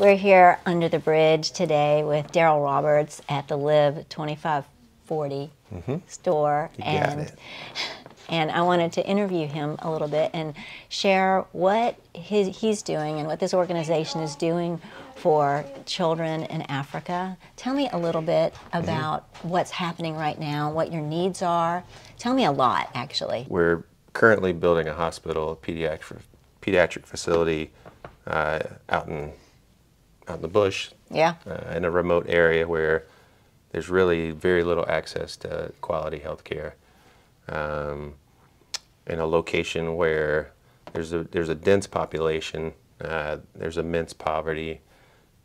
We're here under the bridge today with Darryl Roberts at the Live 2540 store. And I wanted to interview him a little bit and share what he's doing and what this organization is doing for children in Africa. Tell me a little bit about what's happening right now, what your needs are. Tell me a lot, actually. We're currently building a hospital, a pediatric facility out in the bush, in a remote area where there's really very little access to quality health care. In a location where there's a dense population, there's immense poverty,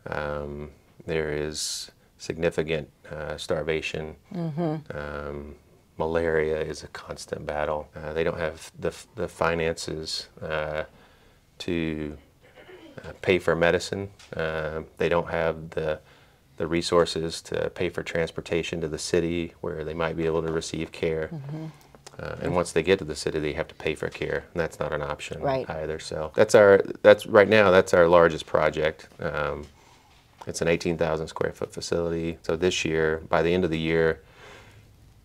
there is significant starvation. Malaria is a constant battle. They don't have the finances to pay for medicine. They don't have the resources to pay for transportation to the city where they might be able to receive care. And once they get to the city, they have to pay for care, and that's not an option either. So right now that's our largest project. It's an 18,000 square foot facility. So this year, by the end of the year,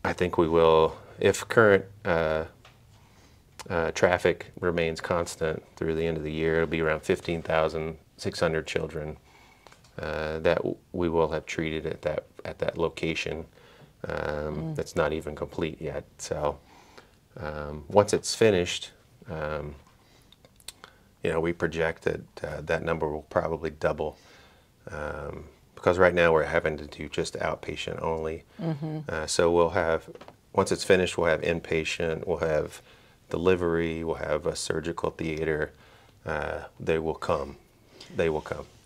I think we will, if current traffic remains constant through the end of the year, it'll be around 15,600 children that we will have treated at that location. That's not even complete yet. So once it's finished, we project that that number will probably double, because right now we're having to do just outpatient only. So once it's finished, we'll have inpatient, we'll have delivery, we'll have a surgical theater. They will come.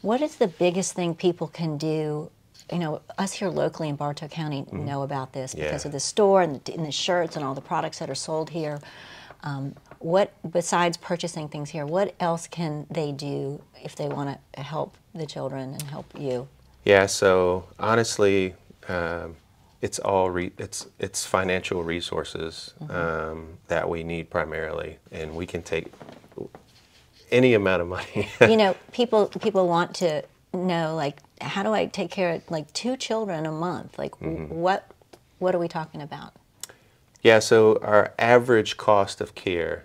What is the biggest thing people can do? You know, us here locally in Bartow County know about this because of the store and the shirts and all the products that are sold here. What, besides purchasing things here, what else can they do if they want to help the children and help you? Yeah, so honestly, it's financial resources that we need primarily, and we can take any amount of money. People want to know, like, how do I take care of like 2 children a month? Like what are we talking about? Yeah, so our average cost of care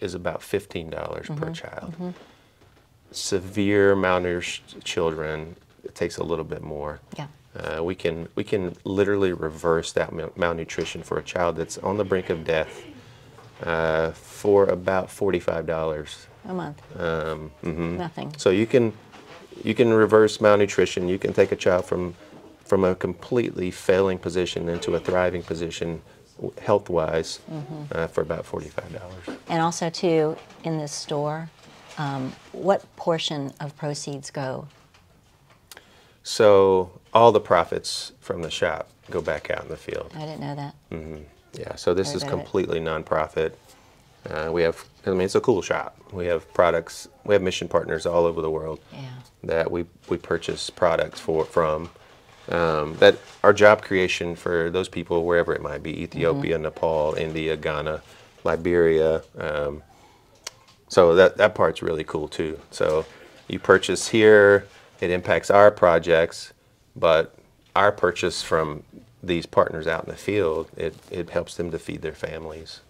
is about $15 per child. Severe malnourished children, it takes a little bit more. We can literally reverse that malnutrition for a child that's on the brink of death for about $45 a month. Nothing. So you can reverse malnutrition. You can take a child from a completely failing position into a thriving position health-wise for about $45. And also, too, in this store, what portion of proceeds go? So all the profits from the shop go back out in the field. I didn't know that. Yeah, so this is completely nonprofit. It's a cool shop. We have products, we have mission partners all over the world that we purchase products from. That our job creation for those people, wherever it might be, Ethiopia, Nepal, India, Ghana, Liberia. So that part's really cool too. So you purchase here, it impacts our projects, but our purchase from these partners out in the field, it helps them to feed their families.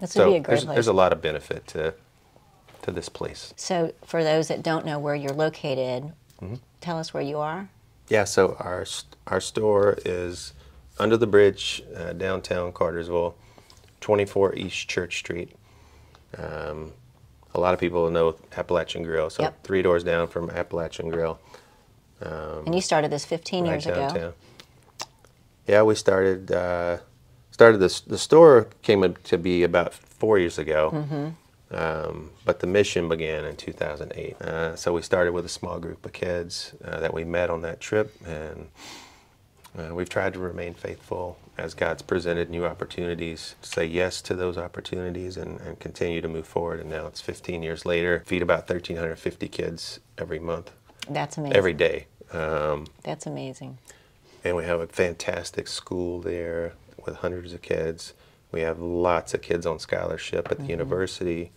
This would be a great place. There's a lot of benefit to this place. So for those that don't know where you're located, tell us where you are. Yeah, so our store is under the bridge, downtown Cartersville, 24 East Church Street. A lot of people know Appalachian Grill, so 3 doors down from Appalachian Grill. And you started this 15 years downtown. Ago. Yeah, we started this. The store came to be about 4 years ago, but the mission began in 2008. So we started with a small group of kids that we met on that trip, and we've tried to remain faithful as God's presented new opportunities, to say yes to those opportunities and continue to move forward. And now it's 15 years later, feed about 1,350 kids every month. That's amazing. Every day. That's amazing. And we have a fantastic school there with hundreds of kids. We have lots of kids on scholarship at the university.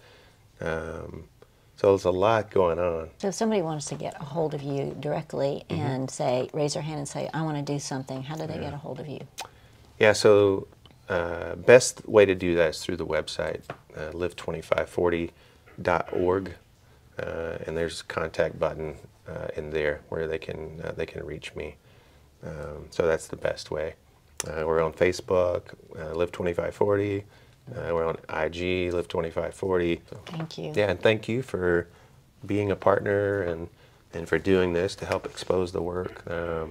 So So there's a lot going on. So if somebody wants to get a hold of you directly and say, raise their hand and say, I want to do something, how do they get a hold of you? Yeah, so best way to do that is through the website, live2540.org, and there's a contact button in there where they can reach me. So that's the best way. We're on Facebook, Live2540. We're on IG, Live2540. So, thank you. Yeah, and thank you for being a partner and for doing this to help expose the work. Yeah,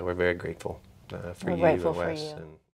we're very grateful for you and Wes.